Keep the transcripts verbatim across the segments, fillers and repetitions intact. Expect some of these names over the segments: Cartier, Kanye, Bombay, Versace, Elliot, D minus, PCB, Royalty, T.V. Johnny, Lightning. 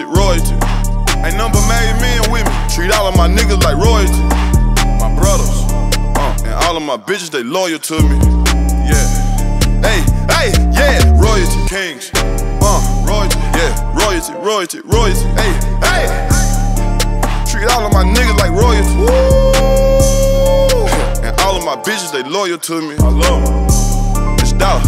royalty, royalty. Ain't number made men with me. Treat all of my niggas like royalty. My brothers, uh, and all of my bitches, they loyal to me. Yeah. Hey, hey, yeah, royalty kings. Uh, royalty, yeah, royalty, royalty, royalty. Hey, hey. Treat all of my niggas like royalty. Woo. And all of my bitches, they loyal to me. I love them. It's dope.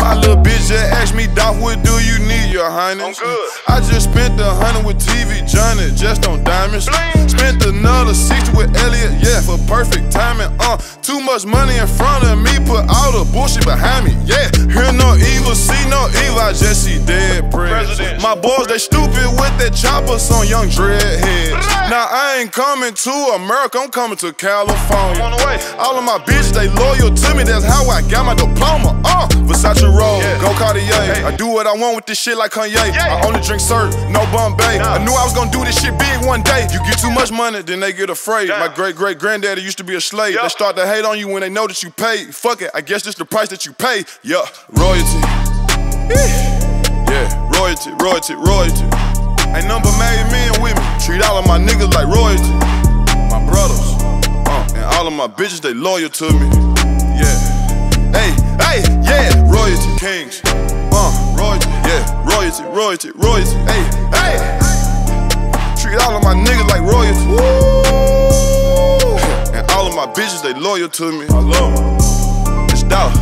My little bitch just asked me, Doc, what do you need, your highness? I'm good. I just spent a hundred with T V. Johnny, just on diamonds. Bling. Spent another sixty with Elliot, yeah, for perfect timing. Uh, too much money in front of me, put all the bullshit behind me, yeah. Hear no evil, see no evil, I just see dead prayers. My boys, they stupid with their choppers on young dreadheads. Now I ain't coming to America, I'm coming to California. All of my bitches, they loyal to me, that's how I got my diploma. Uh, Versace roll, yeah. Go Cartier. Hey. I do what I want with this shit like Kanye. Yeah. I only drink syrup, no Bombay. Nah. I knew I was gonna do this shit big one day. You get too much money, then they get afraid. Damn. My great great granddaddy used to be a slave. Yep. They start to hate on you when they know that you paid. Fuck it, I guess this the price that you pay. Yeah, royalty. Yeah, royalty, royalty, royalty. Ain't number made men with me. Treat all of my niggas like royalty. My brothers, uh, and all of my bitches, they loyal to me. Yeah. Hey, hey, yeah, royalty kings. Uh, royalty, yeah, royalty, royalty, royalty. Hey, hey, treat all of my niggas like royalty. Woo. And all of my bitches, they loyal to me. I love them. It's dope.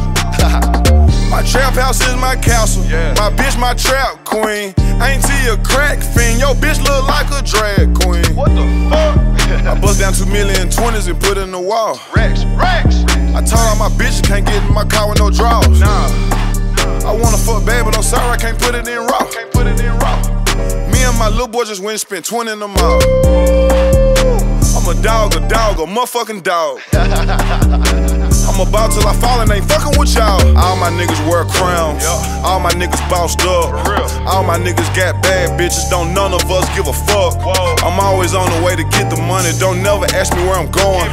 My trap house is my castle. Yeah. My bitch, my trap queen. Ain't she a crack fiend? Yo, bitch look like a drag queen. What the fuck? I bust down two million twenties and put it in the wall. Rex, Rex. I told all my bitches can't get in my car with no draws. Nah, nah. I wanna fuck bad, but I'm sorry I can't put it in raw. Can't put it in raw. Me and my little boy just went and spent twenty in the mall. I'm a dog, a dog, a motherfucking dog. I'm about till I fall and ain't fucking with y'all. All my niggas wear crowns. Yep. All my niggas bossed up. For real. All my niggas got bad bitches. Don't none of us give a fuck. Whoa. I'm always on the way to get the money. Don't never ask me where I'm going.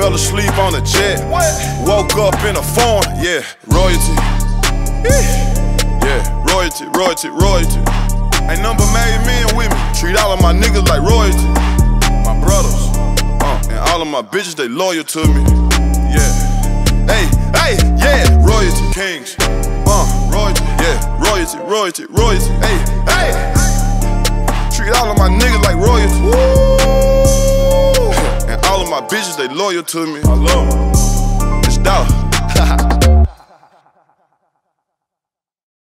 Fell asleep on a jet. What? Woke up in a phone. Yeah, royalty. Yeah, royalty, royalty, royalty. Ain't number made men with me. Treat all of my niggas like royalty. My brothers, uh, and all of my bitches, they loyal to me. Yeah. Hey, hey, yeah, royalty kings. Uh, royalty, yeah, royalty, royalty, royalty. Hey, hey, treat all of my niggas like royalty. Woo. And all of my bitches, they loyal to me. I love them.